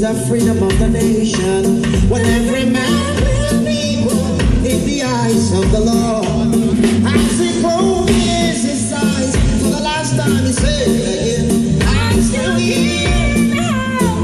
The freedom of the nation, when every man will be equal in the eyes of the Lord. As he broke his eyes for the last time, he said again, I'm still here.